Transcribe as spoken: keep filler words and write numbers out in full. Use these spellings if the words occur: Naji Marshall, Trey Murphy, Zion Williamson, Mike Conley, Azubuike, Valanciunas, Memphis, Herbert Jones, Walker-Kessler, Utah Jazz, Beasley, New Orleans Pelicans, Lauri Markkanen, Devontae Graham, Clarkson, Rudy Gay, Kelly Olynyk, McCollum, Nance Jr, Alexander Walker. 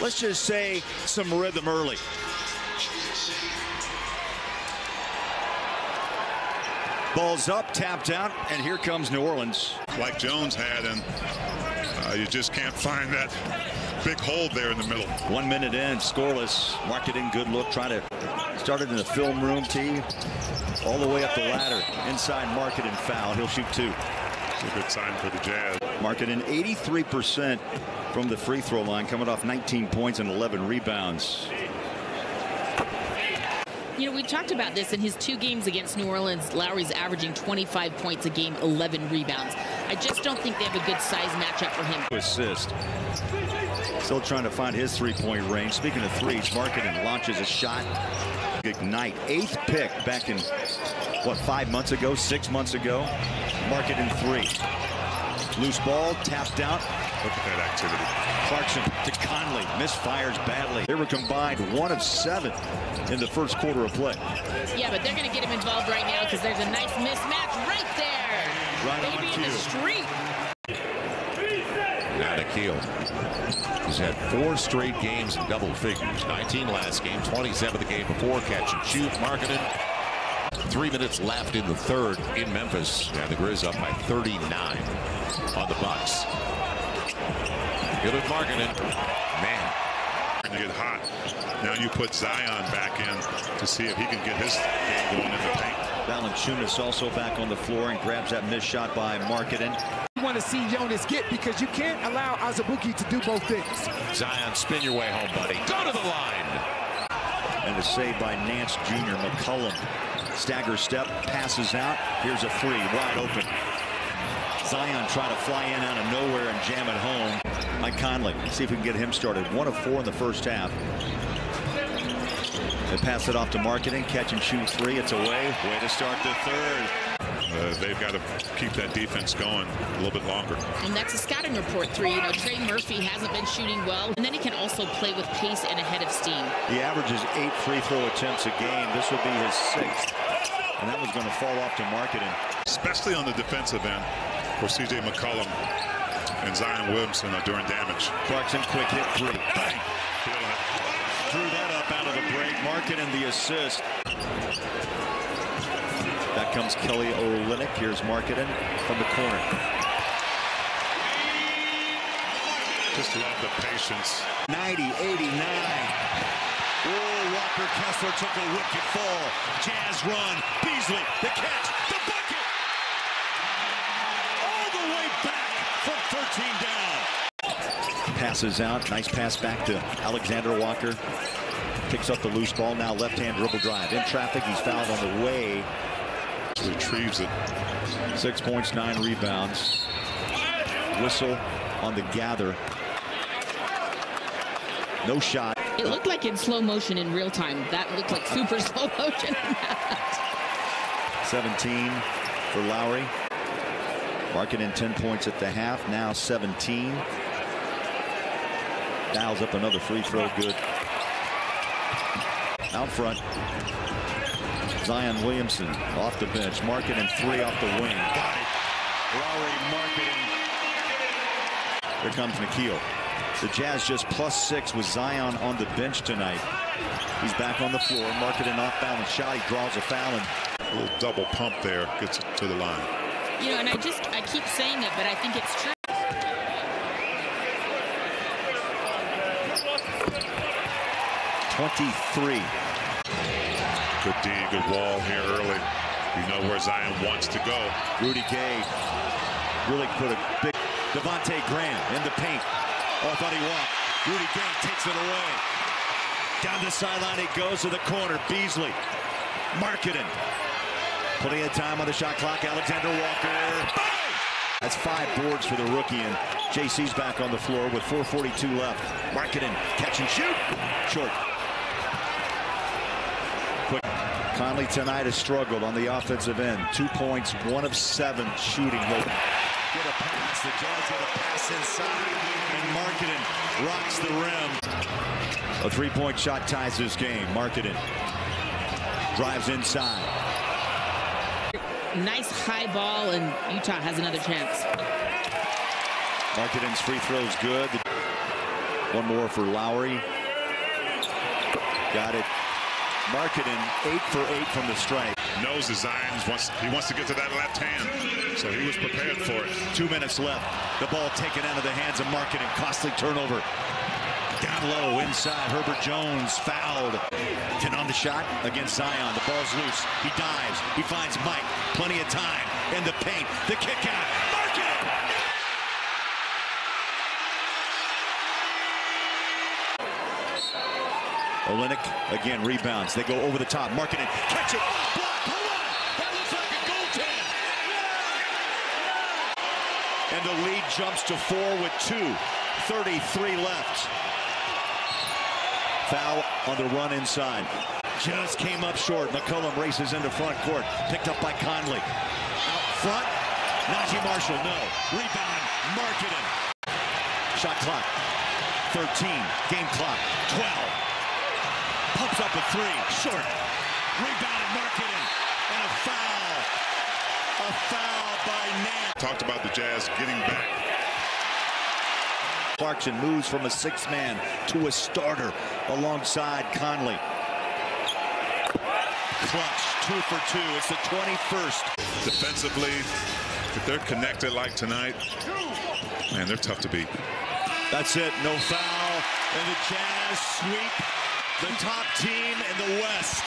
let's just say, some rhythm early. Ball's up, tapped out, and here comes New Orleans. Like Jones had, and uh, you just can't find that big hole there in the middle. One minute in, scoreless. Markkanen, good look, trying to start it in the film room, T. All the way up the ladder. Inside, Markkanen foul. He'll shoot two. It's a good sign for the Jazz. Markkanen, eighty-three percent from the free throw line, coming off nineteen points and eleven rebounds. You know, we talked about this in his two games against New Orleans. Lauri's averaging twenty-five points a game, eleven rebounds. I just don't think they have a good size matchup for him. Assist. Still trying to find his three-point range. Speaking of threes, Markkanen launches a shot. Ignite. Eighth pick back in, what, five months ago, six months ago. Markkanen three. Loose ball, tapped out. Look at that activity. Clarkson to Conley, misfires badly. They were combined one of seven in the first quarter of play. Yeah, but they're going to get him involved right now because there's a nice mismatch right there. Right on cue. Baby in the street. Now to Keel. He's had four straight games in double figures. nineteen last game, twenty-seven the game before. Catch and shoot, Markkanen. Three minutes left in the third in Memphis. And the Grizz up by thirty-nine on the Bucks. Good at Markkanen. Man. You get hot. Now you put Zion back in to see if he can get his game going in the paint. Valanciunas also back on the floor and grabs that missed shot by Markkanen. You want to see Jonas get, because you can't allow Azubuike to do both things. Zion, spin your way home, buddy. Go to the line. And a save by Nance Junior McCollum. Stagger step, passes out. Here's a three, wide open. Zion trying to fly in out of nowhere and jam it home. Mike Conley, see if we can get him started. One of four in the first half. They pass it off to Markkanen, catch and shoot three. It's away. Way to start the third. Uh, they've got to keep that defense going a little bit longer. And that's a scouting report three. You know, Trey Murphy hasn't been shooting well, and then he can also play with pace and ahead of steam. He averages eight free throw attempts a game. This will be his sixth, and that was going to fall off to Markkanen, especially on the defensive end, for C J McCollum and Zion Williamson are doing damage. Clarkson, quick hit three. Bang! Drew that up out of the break. Markkanen the assist. That comes Kelly Olynyk. Here's Markkanen from the corner. Just love the patience. ninety eighty-nine. Oh, Walker-Kessler took a wicked fall. Jazz run. Beasley, the catch, the bucket! thirteen down. Passes out. Nice pass back to Alexander Walker. Picks up the loose ball. Now left-hand dribble drive. In traffic, he's fouled on the way. Retrieves it. Six points, nine rebounds. Whistle on the gather. No shot. It looked like in slow motion in real time. That looked like super slow motion. seventeen for Lauri. Markkanen ten points at the half, now seventeen. Dials up another free throw, good. Out front, Zion Williamson off the bench. Markkanen three off the wing. Got it. Lauri Markkanen. Here comes McKeel. The Jazz just plus six with Zion on the bench tonight. He's back on the floor. Markkanen off balance shot. He draws a foul and a little double pump there. Gets it to the line. You know, and I just, I keep saying it, but I think it's true. twenty-three. Good D, good wall here early. You know where Zion wants to go. Rudy Gay really put a big... Devontae Graham in the paint. Oh, I thought he walked. Rudy Gay takes it away. Down the sideline it goes to the corner. Beasley. Markkanen. Plenty of time on the shot clock. Alexander Walker. That's five boards for the rookie, and J C's back on the floor with four forty-two left. Markkanen, catch and shoot. Short. Quick. Conley tonight has struggled on the offensive end. Two points, one of seven shooting. Get a pass. The Jazz get a pass inside, and Markkanen rocks the rim. A three-point shot ties this game. Markkanen drives inside. Nice high ball, and Utah has another chance. Markkanen's free throw's good. One more for Lauri. Got it. Markkanen, eight for eight from the stripe. Knows the Zions, wants, he wants to get to that left hand, so he was prepared for it. Two minutes left. The ball taken out of the hands of Markkanen. Costly turnover. Down low, inside. Herbert Jones fouled. Ten on the shot against Zion. The ball's loose. He dives. He finds Mike. Plenty of time in the paint. The kick out. Markkanen! Olynyk again rebounds. They go over the top. Markkanen, catch it. Block. Hold on. That looks like a goaltend. Yeah. And the lead jumps to four with two. thirty-three left. Foul on the run inside. Just came up short. McCollum races into front court. Picked up by Conley. Out front. Naji Marshall, no. Rebound. Markkanen. Shot clock. thirteen. Game clock. twelve. Pumps up a three, short. Rebounded Markkanen, and a foul. A foul by Nance. Talked about the Jazz getting back. Clarkson moves from a sixth man to a starter alongside Conley. Clutch, two for two. It's the twenty-first. Defensively, if they're connected like tonight, man, they're tough to beat. That's it. No foul, and the Jazz sweep the top team in the West.